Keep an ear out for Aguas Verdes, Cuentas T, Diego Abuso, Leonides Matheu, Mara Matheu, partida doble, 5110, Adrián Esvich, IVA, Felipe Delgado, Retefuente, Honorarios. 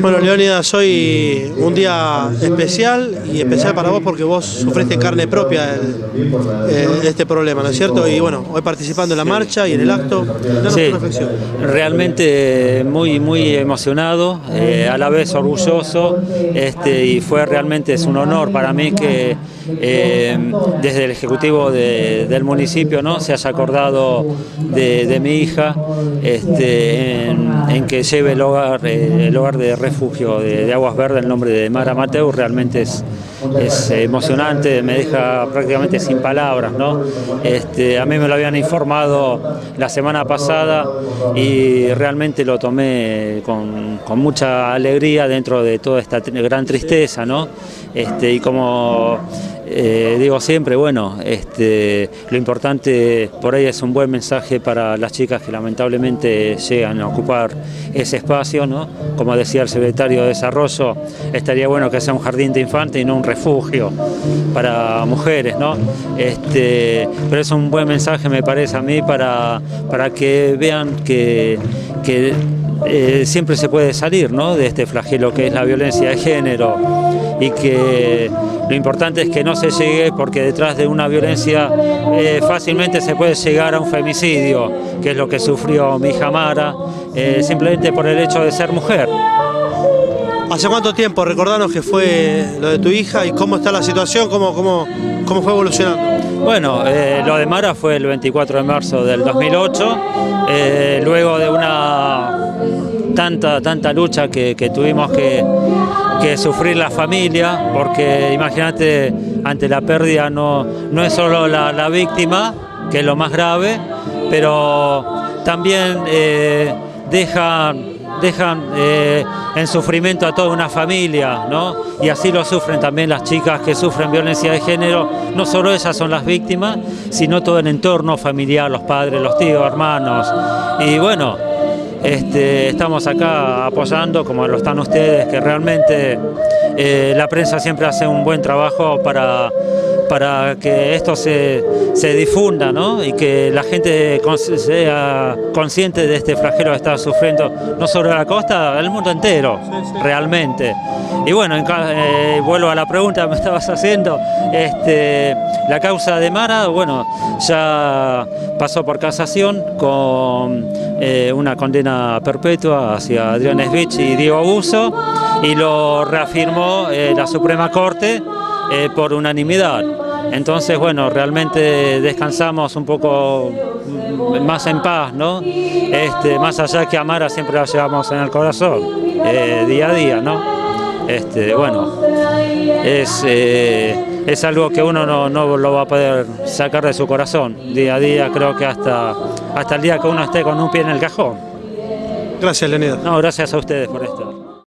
Bueno, Leónidas, soy un día especial y especial para vos porque vos sufriste en carne propia este problema, ¿no es cierto? Y bueno, hoy participando en la marcha y en el acto, danos tu reflexión. Realmente muy emocionado, a la vez orgulloso, y es un honor para mí que desde el Ejecutivo del municipio, ¿no?, se haya acordado de mi hija en que lleve el hogar de refugio de Aguas Verdes, el nombre de Mara Matheu. Realmente es emocionante, me deja prácticamente sin palabras, ¿no? A mí me lo habían informado la semana pasada y realmente lo tomé con mucha alegría dentro de toda esta gran tristeza, ¿no? Y como digo siempre, bueno, lo importante por ahí es un buen mensaje para las chicas que lamentablemente llegan a ocupar ese espacio, ¿no? Como decía el secretario de Desarrollo, estaría bueno que sea un jardín de infantes y no un refugio para mujeres, ¿no? Pero es un buen mensaje, me parece a mí, para que vean que siempre se puede salir, ¿no?, de este flagelo que es la violencia de género, y que lo importante es que no se llegue, porque detrás de una violencia fácilmente se puede llegar a un femicidio, que es lo que sufrió mi hija Mara, simplemente por el hecho de ser mujer. ¿Hace cuánto tiempo? Recordanos que fue lo de tu hija y cómo está la situación, cómo fue evolucionando. Bueno, lo de Mara fue el 24 de marzo del 2008, luego de una tanta lucha que tuvimos que sufrir la familia, porque imagínate, ante la pérdida no es solo la víctima, que es lo más grave, pero también dejan en sufrimiento a toda una familia, ¿no? Y así lo sufren también las chicas que sufren violencia de género. No solo ellas son las víctimas, sino todo el entorno familiar, los padres, los tíos, hermanos. Y bueno, estamos acá apoyando, como lo están ustedes, que realmente la prensa siempre hace un buen trabajo para que esto se difunda, ¿no?, y que la gente sea consciente de este flagelo que está sufriendo, no solo la costa, el mundo entero, realmente. Y bueno, vuelvo a la pregunta que me estabas haciendo. La causa de Mara, bueno, ya pasó por casación con una condena perpetua hacia Adrián Esvich y Diego Abuso, y lo reafirmó la Suprema Corte por unanimidad. Entonces, bueno, realmente descansamos un poco más en paz, ¿no? Más allá que a Mara siempre la llevamos en el corazón, día a día, ¿no? Bueno, es algo que uno no lo va a poder sacar de su corazón, día a día, creo que hasta el día que uno esté con un pie en el cajón. Gracias, Leonidas. No, gracias a ustedes por esto.